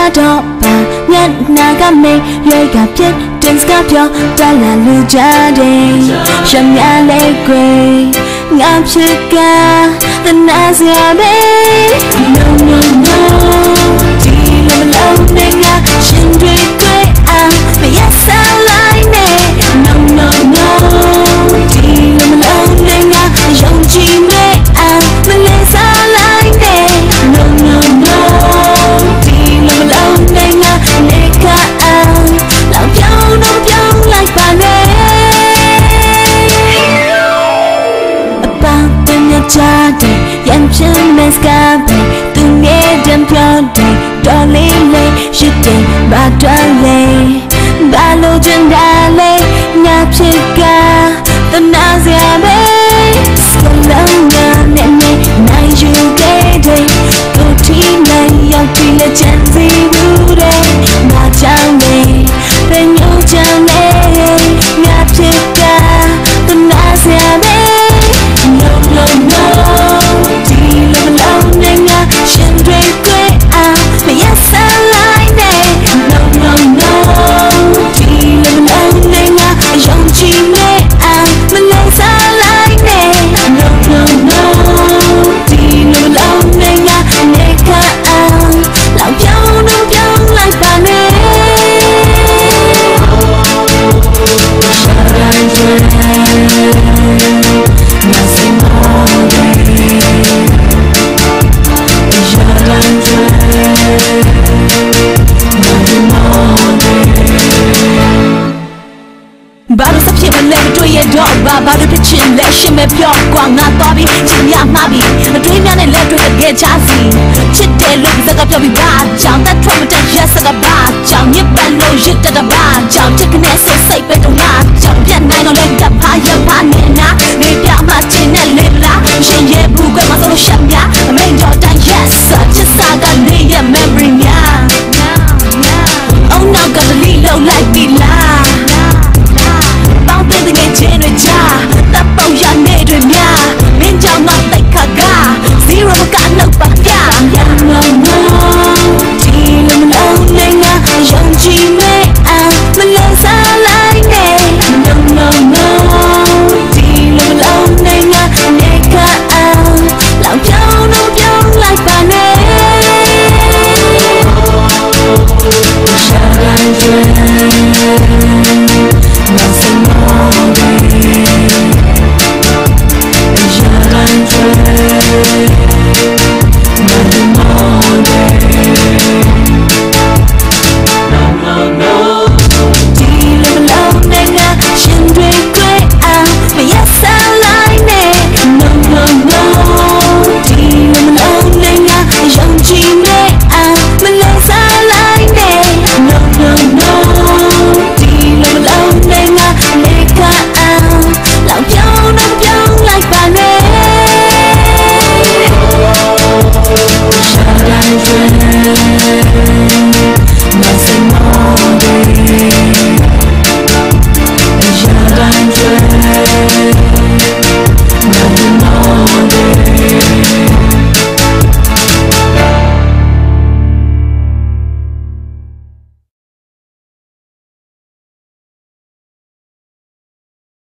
ta đó bạn nhận na gam mê lời gặp chết trên gấp cho ta là lưu gia đình trong nhà lệ quê ngắm chưa ca tình đã già bấy no no no chỉ là mình lâu nên là trên đời quê anh mà yết sao lại nè no no no chỉ là mình lâu nên là trong chim mê anh mình lên sao lại nè no no no chỉ là mình lâu nên là để cả anh làm nhau nông dân lại bà nè Chade, yam chun meskabe, tu nghe dem prode, dolile, jete, badale, balo jendale, napchika, tanaziabe, skolanga nene, naijugede, kotile, yamkile chenzi rude, machane, penyojane, napchika, tanaziabe. No no, chỉ là mình lâu nên là trên đời quê à, mà yết sao lại nè. No no no, chỉ là mình lâu nên là trong chim mê à, mình lên sao lại nè. No no no, chỉ là mình lâu nên là nè cả à, làm nhau nông dân lại bà nè. 바로 삽시면 내조의 덕바 바로 비친 내 심의 벽광 나 더비 진야 마비 뒤면에 내조의 개자지 칠대 루비서가 벽이 바짱 나 트럼을 다 예서가 바짱 예발로 유대가 바짱 체크넷에 세이프에 동나